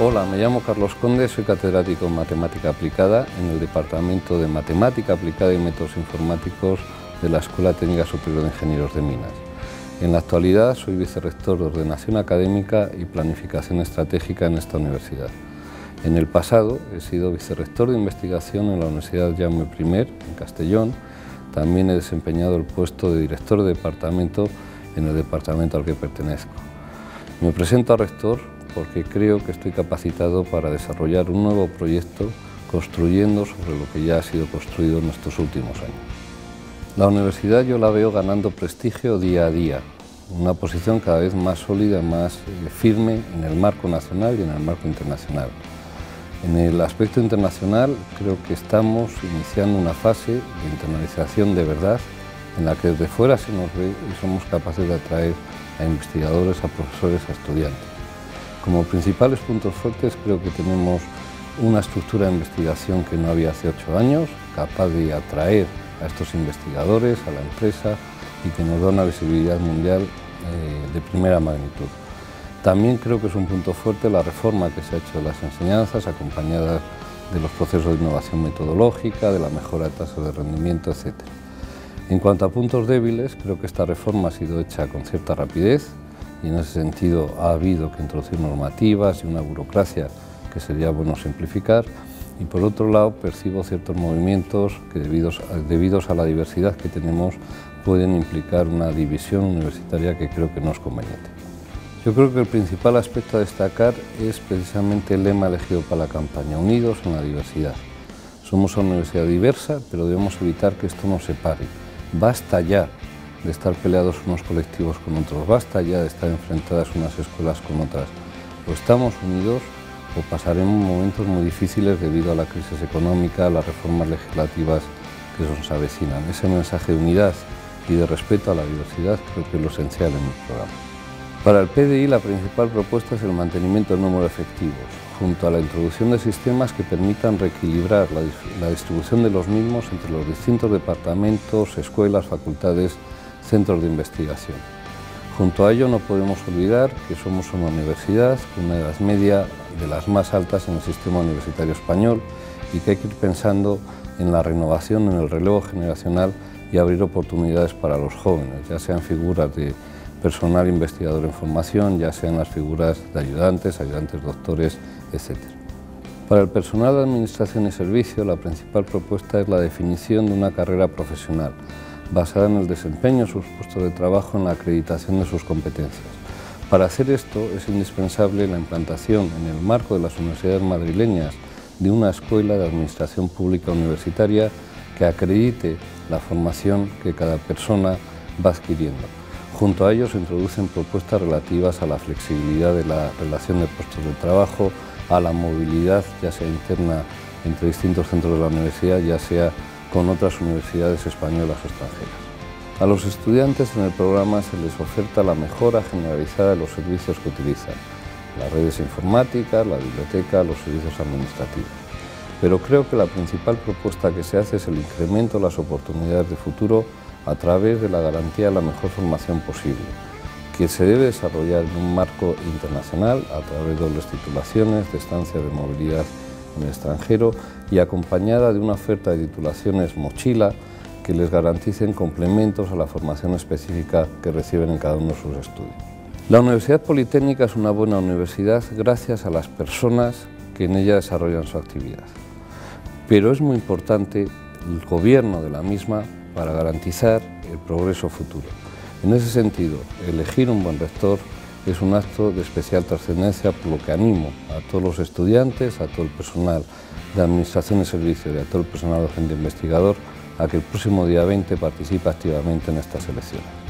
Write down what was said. Hola, me llamo Carlos Conde, soy catedrático en Matemática Aplicada en el Departamento de Matemática Aplicada y Métodos Informáticos de la Escuela Técnica Superior de Ingenieros de Minas. En la actualidad soy vicerrector de Ordenación Académica y Planificación Estratégica en esta universidad. En el pasado he sido vicerrector de Investigación en la Universidad Jaume I, en Castellón. También he desempeñado el puesto de director de departamento en el departamento al que pertenezco. Me presento a rector porque creo que estoy capacitado para desarrollar un nuevo proyecto construyendo sobre lo que ya ha sido construido en estos últimos años. La universidad yo la veo ganando prestigio día a día, una posición cada vez más sólida, más firme en el marco nacional y en el marco internacional. En el aspecto internacional creo que estamos iniciando una fase de internacionalización de verdad en la que desde fuera se nos ve y somos capaces de atraer a investigadores, a profesores, a estudiantes. Como principales puntos fuertes creo que tenemos una estructura de investigación que no había hace 8 años, capaz de atraer a estos investigadores, a la empresa y que nos da una visibilidad mundial de primera magnitud. También creo que es un punto fuerte la reforma que se ha hecho de las enseñanzas, acompañada de los procesos de innovación metodológica, de la mejora de tasas de rendimiento, etc. En cuanto a puntos débiles, creo que esta reforma ha sido hecha con cierta rapidez, y en ese sentido ha habido que introducir normativas y una burocracia que sería bueno simplificar. Y por otro lado percibo ciertos movimientos que debidos a la diversidad que tenemos pueden implicar una división universitaria que creo que no es conveniente. Yo creo que el principal aspecto a destacar es precisamente el lema elegido para la campaña, unidos en la diversidad. Somos una universidad diversa, pero debemos evitar que esto nos separe. Basta ya de estar peleados unos colectivos con otros, basta ya de estar enfrentadas unas escuelas con otras. O estamos unidos o pasaremos momentos muy difíciles debido a la crisis económica, a las reformas legislativas que nos avecinan. Ese mensaje de unidad y de respeto a la diversidad creo que es lo esencial en el programa. Para el PDI la principal propuesta es el mantenimiento del número de efectivos, junto a la introducción de sistemas que permitan reequilibrar la distribución de los mismos entre los distintos departamentos, escuelas, facultades, centros de investigación. Junto a ello no podemos olvidar que somos una universidad con una edad media de las más altas en el sistema universitario español y que hay que ir pensando en la renovación, en el relevo generacional y abrir oportunidades para los jóvenes, ya sean figuras de personal investigador en formación, ya sean las figuras de ayudantes, doctores, etc. Para el personal de administración y servicio la principal propuesta es la definición de una carrera profesional basada en el desempeño de sus puestos de trabajo, en la acreditación de sus competencias. Para hacer esto es indispensable la implantación en el marco de las universidades madrileñas de una escuela de administración pública universitaria que acredite la formación que cada persona va adquiriendo. Junto a ello se introducen propuestas relativas a la flexibilidad de la relación de puestos de trabajo, a la movilidad, ya sea interna entre distintos centros de la universidad, ya sea con otras universidades españolas o extranjeras. A los estudiantes en el programa se les oferta la mejora generalizada de los servicios que utilizan, las redes informáticas, la biblioteca, los servicios administrativos. Pero creo que la principal propuesta que se hace es el incremento de las oportunidades de futuro a través de la garantía de la mejor formación posible, que se debe desarrollar en un marco internacional a través de dobles titulaciones, de estancias de movilidad en el extranjero y acompañada de una oferta de titulaciones mochila que les garanticen complementos a la formación específica que reciben en cada uno de sus estudios. La Universidad Politécnica es una buena universidad gracias a las personas que en ella desarrollan su actividad. Pero es muy importante el gobierno de la misma para garantizar el progreso futuro. En ese sentido, elegir un buen rector es un acto de especial trascendencia, por lo que animo a todos los estudiantes, a todo el personal de Administración y Servicios y a todo el personal docente investigador a que el próximo día 20 participe activamente en estas elecciones.